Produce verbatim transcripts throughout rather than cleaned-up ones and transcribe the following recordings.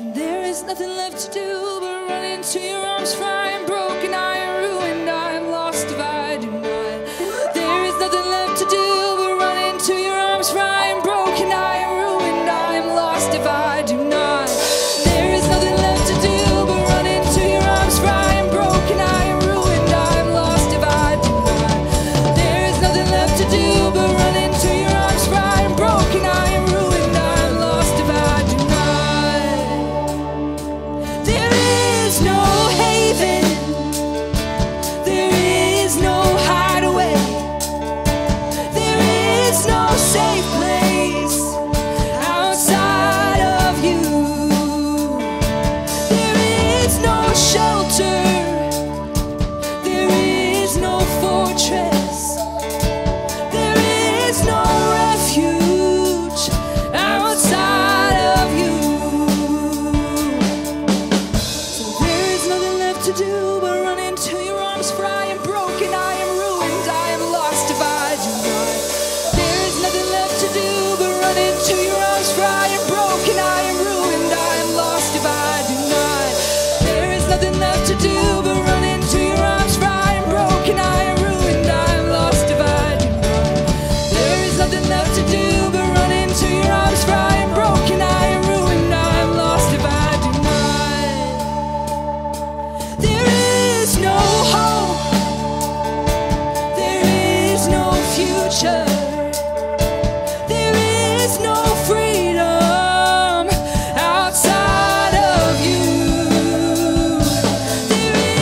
And there is nothing left to do but run into your arms, frying broken, I am ruined, I am lost if I do not. There is nothing left to do but run into your arms, frying broken, I am ruined, I am lost if I do not. There is nothing left to do but run into your arms, frying broken, I am ruined, I am lost if I do not. There is nothing left to do but run into your arms, frying broken, I am ruined, I am lost if I do not. Freedom outside of you. There is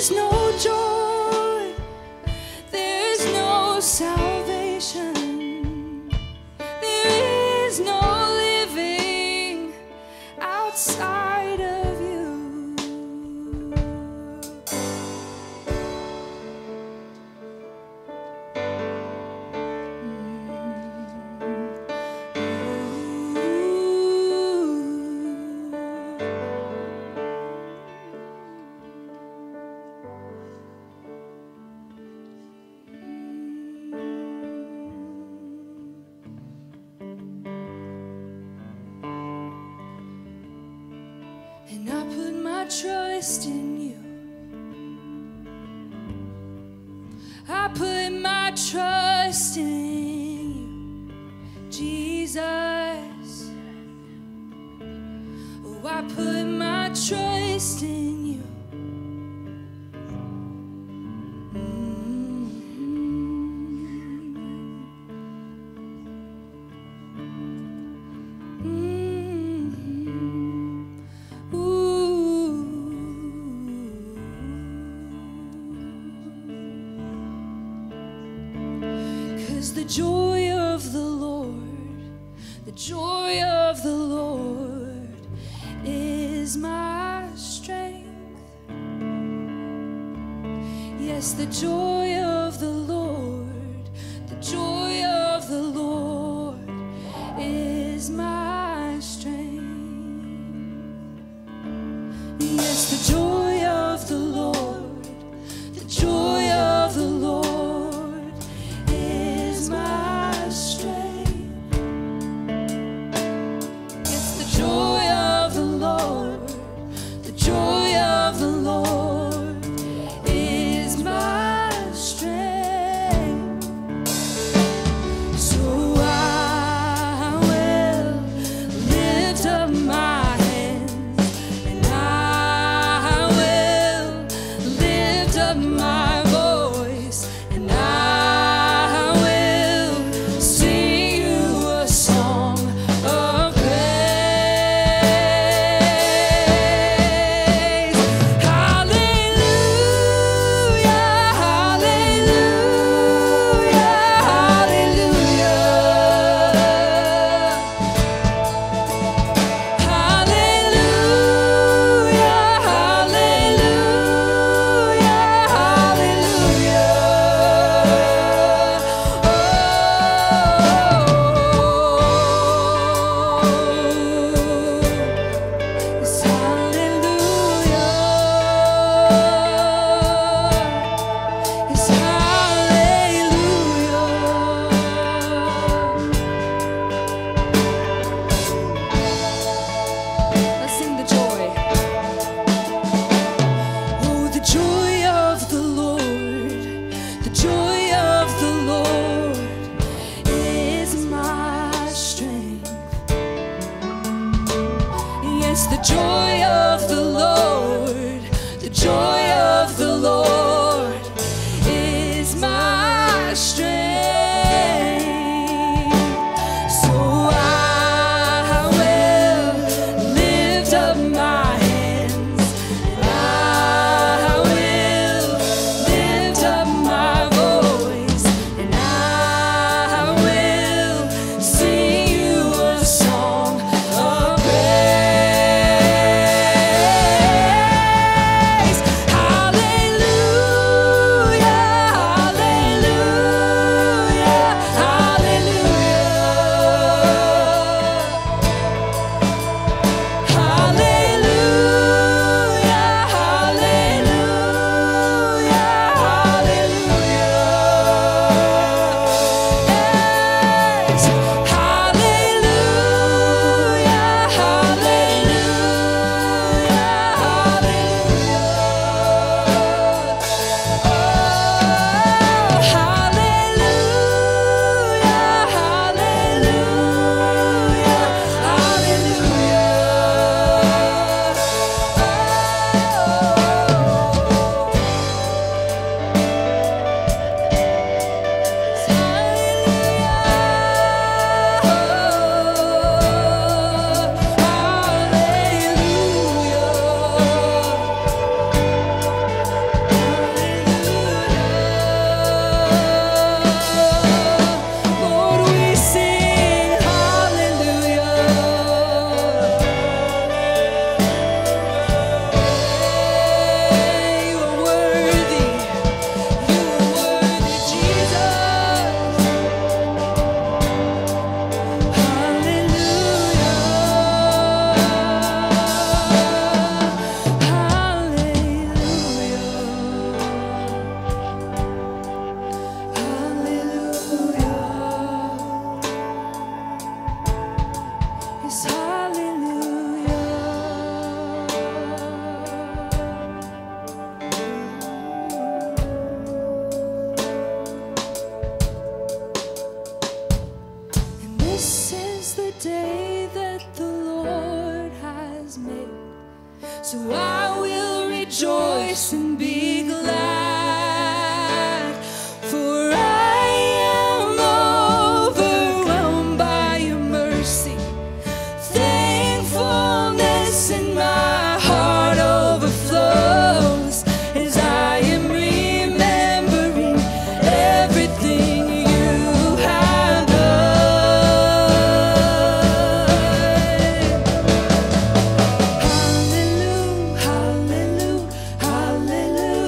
is no joy, there is no salvation, there is no living outside of you. Ooh. And I put my trust in you. I put my trust in you, Jesus. Oh, I put my trust in you. The joy of the Lord, the joy of the Lord is my strength. Yes, the joy of the Lord, the joy of the Lord is my strength. Yes, the joy of the Lord, the joy of the Lord. It's the joy of the Lord, the joy of the Lord is my strength. So I will lift up my hands, and I will rejoice and be glad, for I am overwhelmed by your mercy. Thankfulness in my heart overflows as I am remembering everything you have done. Hallelujah. Hallelujah.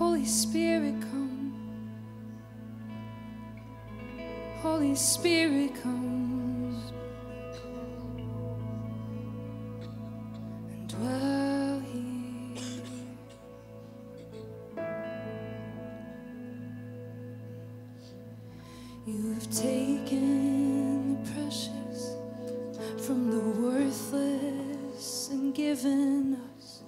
Holy Spirit, come. Holy Spirit comes and dwell here. You have taken the precious from the worthless and given us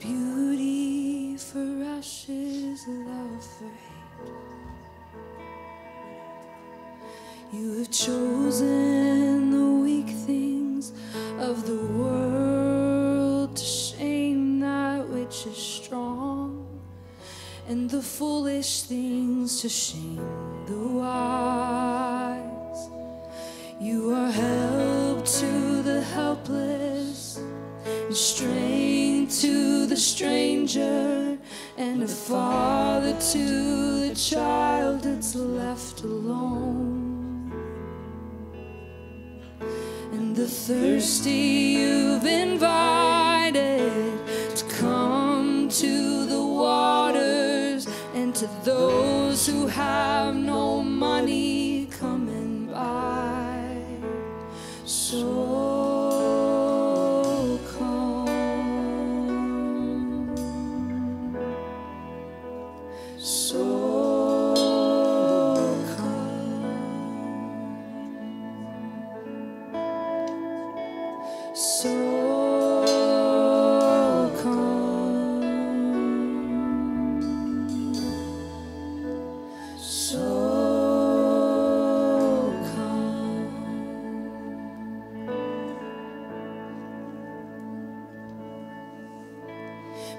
beauty for ashes, love for hate. You have chosen the weak things of the world to shame that which is strong, and the foolish things to shame the wise. You are help to the helpless, and strength to the stranger, and a father to the child that's left alone. The thirsty you've invited to come to the waters, and to those who have no money come and buy. So come, so So come, so come.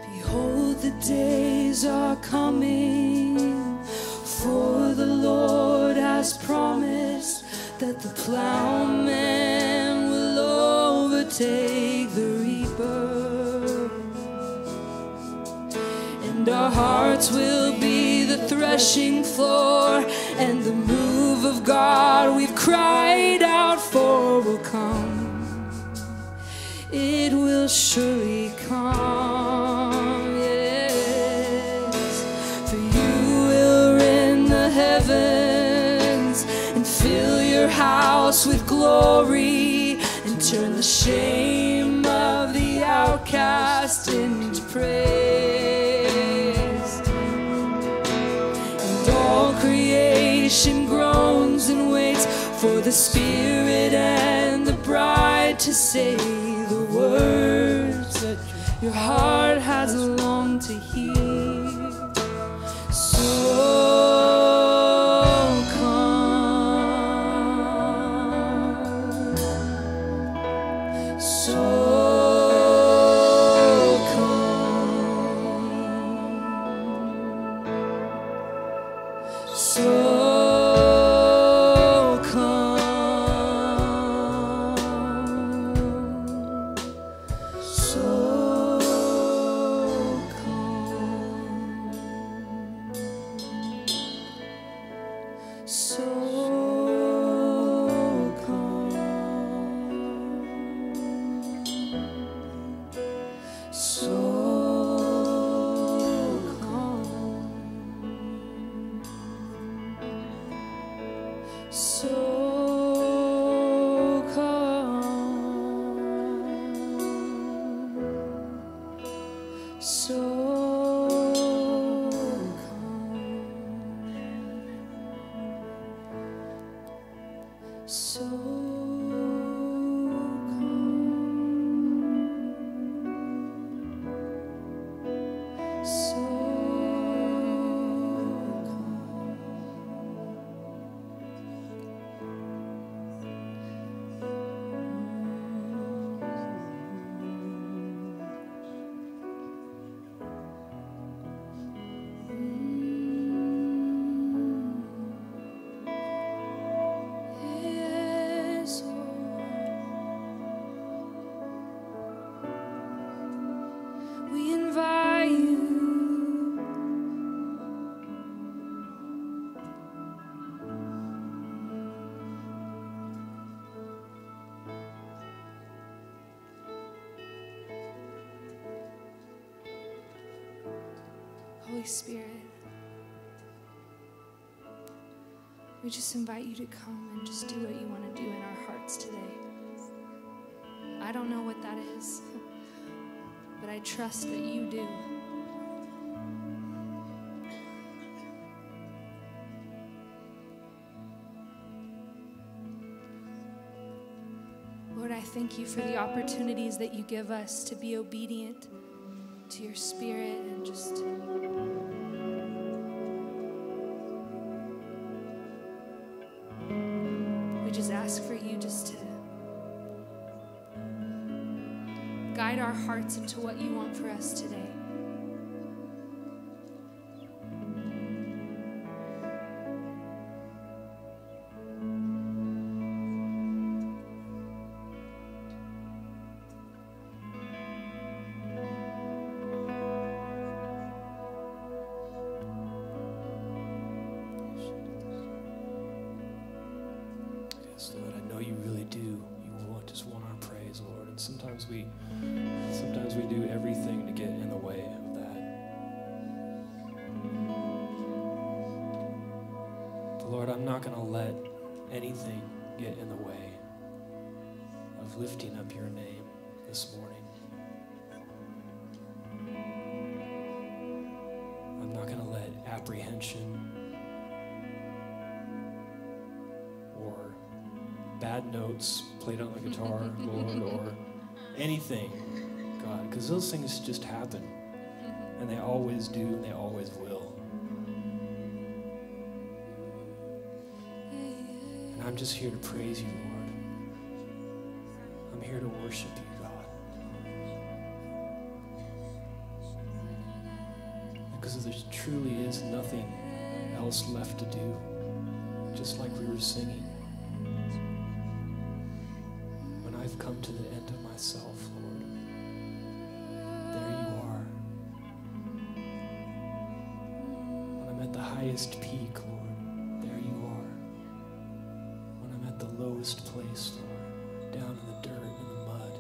Behold, the days are coming, for the Lord has promised that the plowman take the reaper, and our hearts will be the threshing floor, and the move of God we've cried out for will come. It will surely come, yes, for you will rend the heavens and fill your house with glory. Turn the shame of the outcast into praise. And all creation groans and waits for the Spirit and the bride to say the words that your heart has longed to hear. So so come, so come, so come, so so come, so come, so come, so Holy Spirit, we just invite you to come and just do what you want to do in our hearts today. I don't know what that is, but I trust that you do. Lord, I thank you for the opportunities that you give us to be obedient to your Spirit and just we just ask for you just to guide our hearts into what you want for us today. Played on the guitar, Lord, or anything, God, because those things just happen, and they always do, and they always will. And I'm just here to praise you, Lord. I'm here to worship you, God, because there truly is nothing else left to do, just like we were singing. Come to the end of myself, Lord. There you are. When I'm at the highest peak, Lord, there you are. When I'm at the lowest place, Lord, down in the dirt and the mud,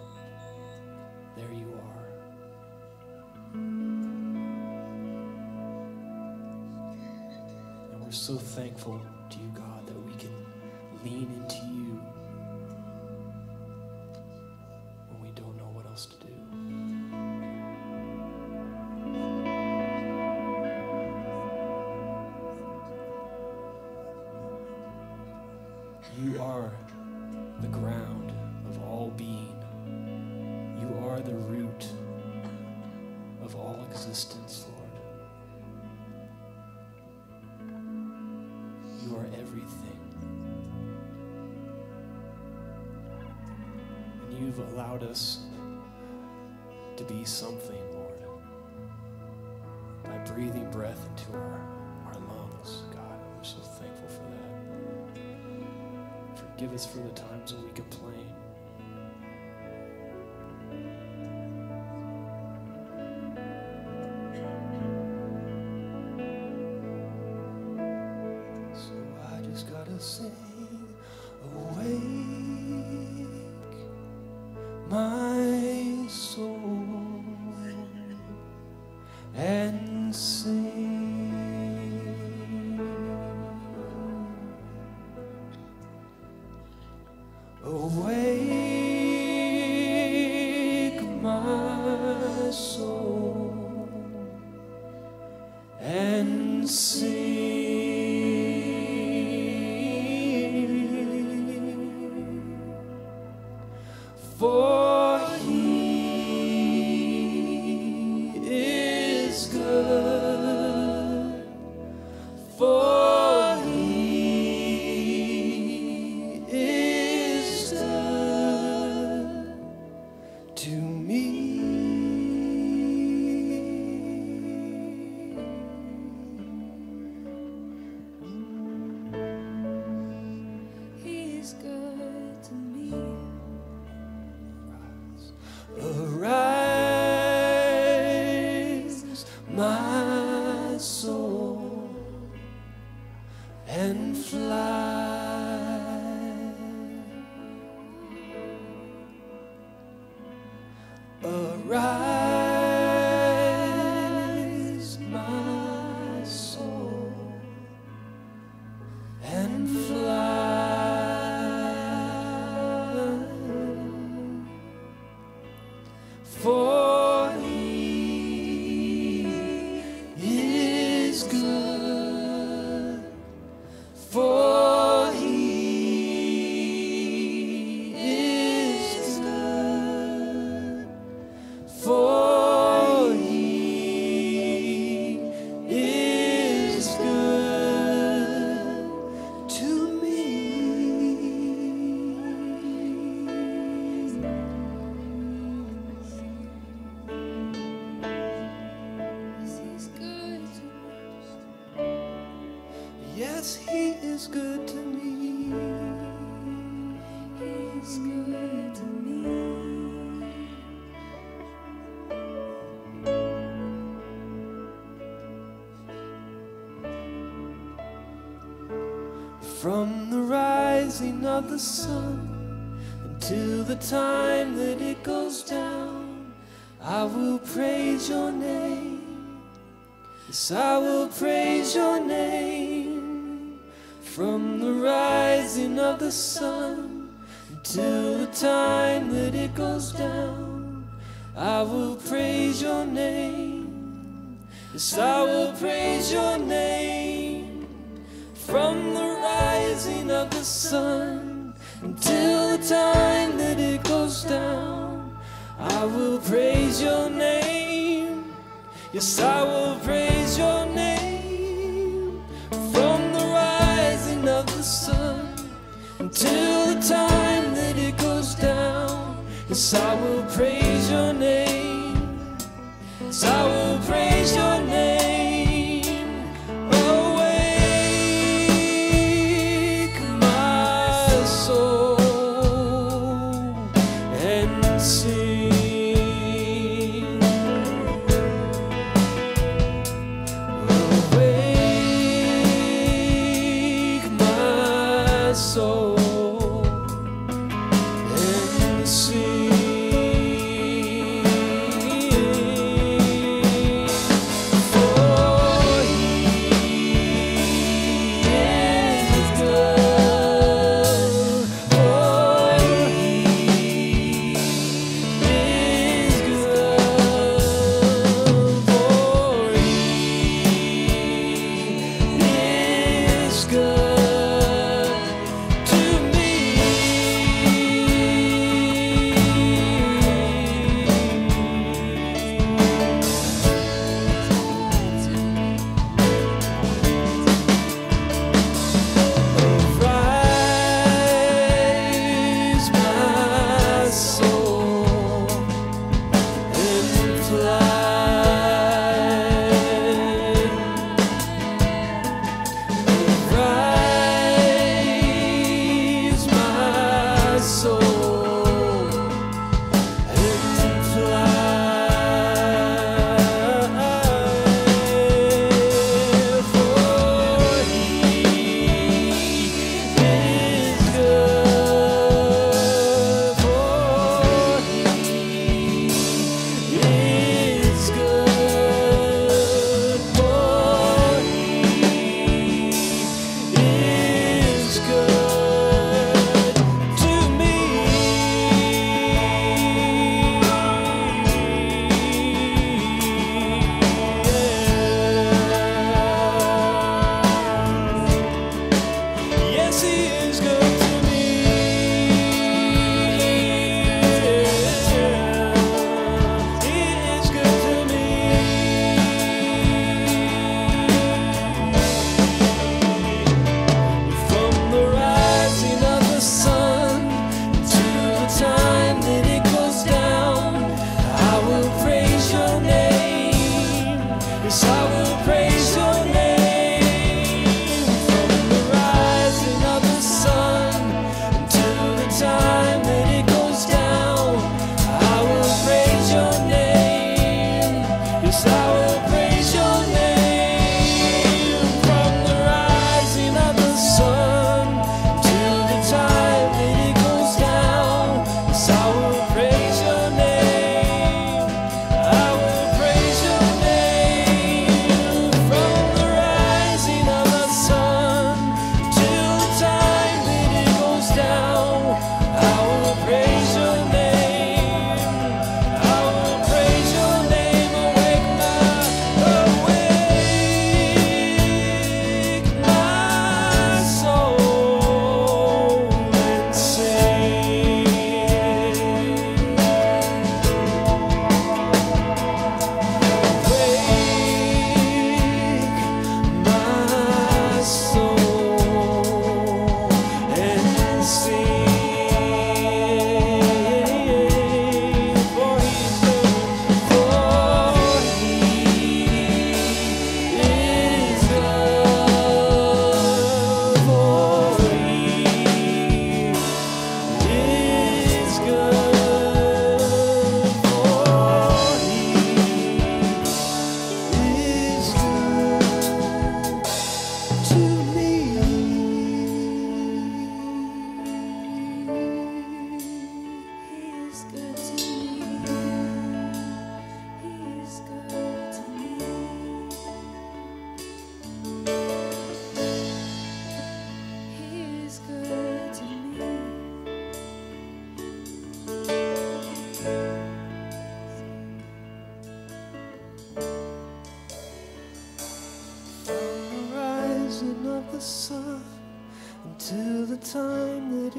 there you are. And we're so thankful to you, God, that we can lean into you. Us to be something, Lord, by breathing breath into our, our lungs, God. We're so thankful for that. Forgive us for the times when we complain. Arise, my From the rising of the sun until the time that it goes down, I will praise your name. Yes, I will praise your name. From the rising of the sun until the time that it goes down, I will praise your name. Yes, I will praise your name. From the rising of the sun until the time that it goes down, I will praise your name. Yes, I will praise your name. From the rising of the sun until the time that it goes down, yes, I will praise your name. Yes, I will praise your name.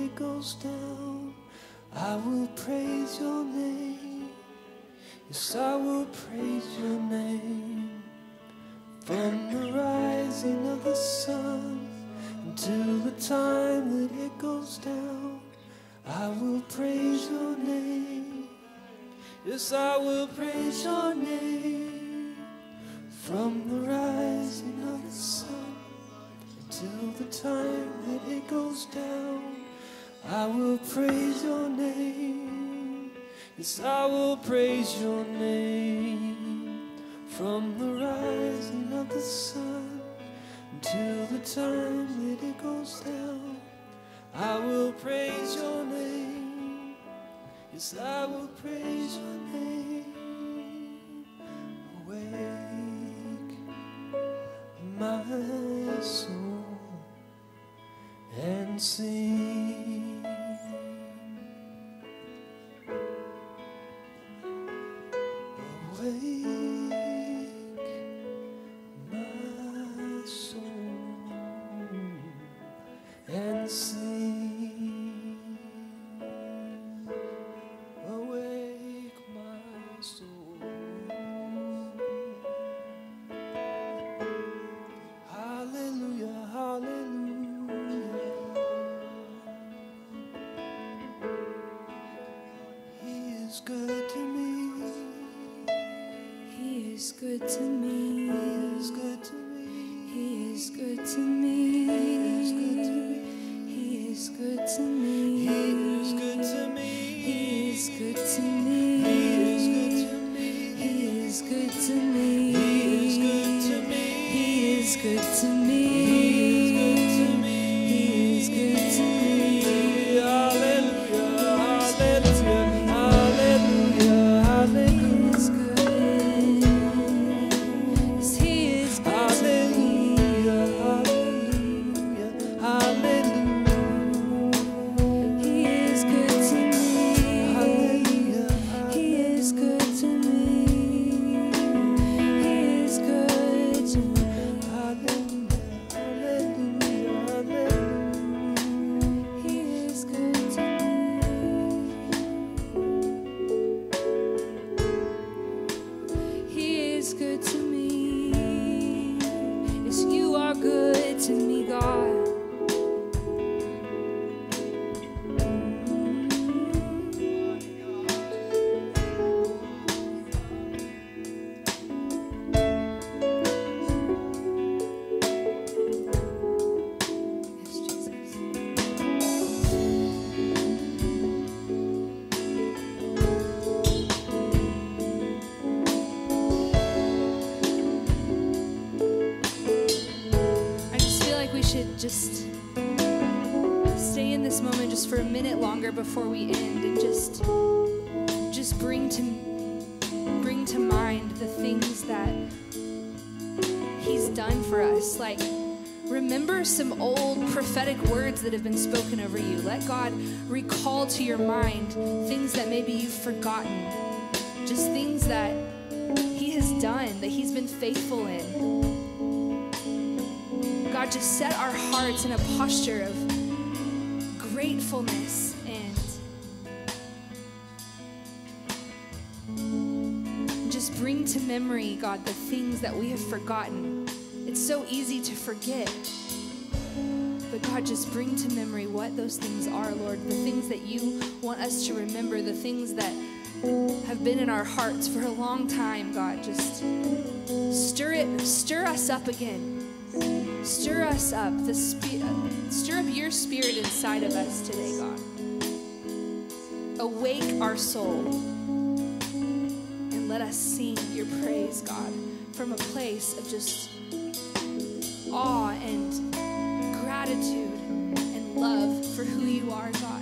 it goes down, I will praise your name. Yes, I will praise your name. From the rising of the sun until the time that it goes down, I will praise your name. Yes, I will praise your name. From the rising of the sun until the time that it goes down, I will praise your name. Yes, I will praise your name. From the rising of the sun until the time that it goes down, I will praise your name. Yes, I will praise your name. Awake my soul and sing. Good to me. He is good to me. He is good to me. He is good to me. He is good to me. He is good to me. He is good to me. He is good to me. He is good to me. Just stay in this moment just for a minute longer before we end, and just just bring to bring to mind the things that he's done for us. Like, remember some old prophetic words that have been spoken over you. Let God recall to your mind things that maybe you've forgotten, just things that he has done, that he's been faithful in. God, just set our hearts in a posture of gratefulness and just bring to memory, God, the things that we have forgotten. It's so easy to forget, but God, just bring to memory what those things are, Lord, the things that you want us to remember, the things that have been in our hearts for a long time, God. Just stir it, stir us up again. Stir us up, the spi- uh, stir up your spirit inside of us today, God. Awake our soul and let us sing your praise, God, from a place of just awe and gratitude and love for who you are, God.